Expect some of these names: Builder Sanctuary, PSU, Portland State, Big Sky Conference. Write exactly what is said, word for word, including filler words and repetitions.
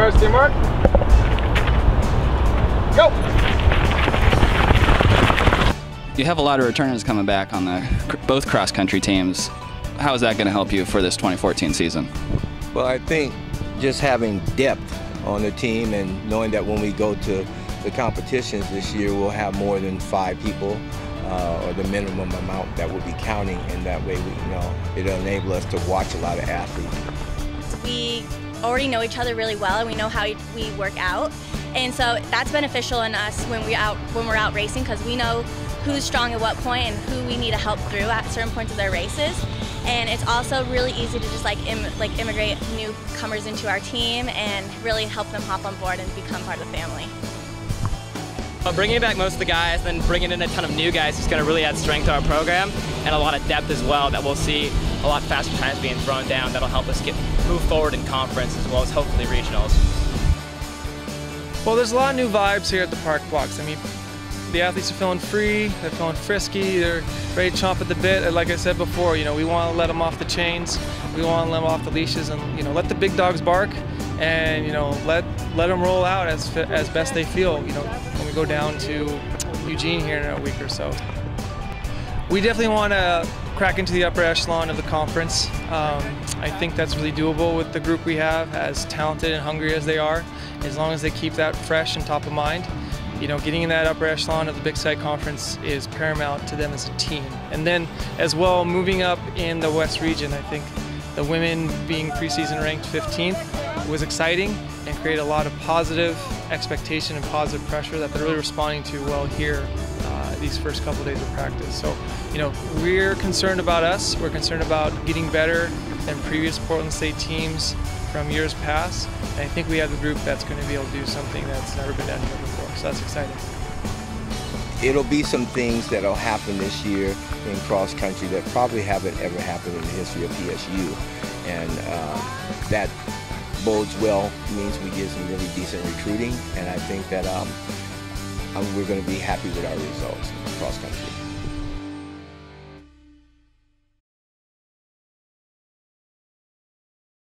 First team work. Go! You have a lot of returners coming back on the both cross-country teams. How is that going to help you for this twenty fourteen season? Well, I think just having depth on the team and knowing that when we go to the competitions this year, we'll have more than five people uh, or the minimum amount that we'll be counting, and that way, we, you know, it'll enable us to watch a lot of athletes. We already know each other really well, and we know how we work out, and so that's beneficial in us when we out when we're out racing, because we know who's strong at what point and who we need to help through at certain points of their races. And it's also really easy to just like im like immigrate newcomers into our team and really help them hop on board and become part of the family. Well, bringing back most of the guys, then bringing in a ton of new guys is going to really add strength to our program and a lot of depth as well, that we'll see a lot faster times being thrown down. That'll help us get move forward in conference as well as hopefully regionals. Well, there's a lot of new vibes here at the park walks. I mean, the athletes are feeling free, they're feeling frisky, they're ready to chomp at the bit. And like I said before, you know, we want to let them off the chains, we want to let them off the leashes, and you know, let the big dogs bark, and you know, let let them roll out as as best they feel. You know, when we go down to Eugene here in a week or so, we definitely want to crack into the upper echelon of the conference. Um, I think that's really doable with the group we have, as talented and hungry as they are. As long as they keep that fresh and top of mind. You know, getting in that upper echelon of the Big Sky Conference is paramount to them as a team. And then, as well, moving up in the West region, I think the women being preseason ranked fifteenth was exciting and created a lot of positive expectation and positive pressure that they're really responding to well here uh, these first couple of days of practice. So, you know, we're concerned about us. We're concerned about getting better than previous Portland State teams from years past, and I think we have a group that's going to be able to do something that's never been done here before, so that's exciting. It'll be some things that'll happen this year in cross-country that probably haven't ever happened in the history of P S U, and uh, that bodes well, means we get some really decent recruiting, and I think that um, we're going to be happy with our results in cross-country.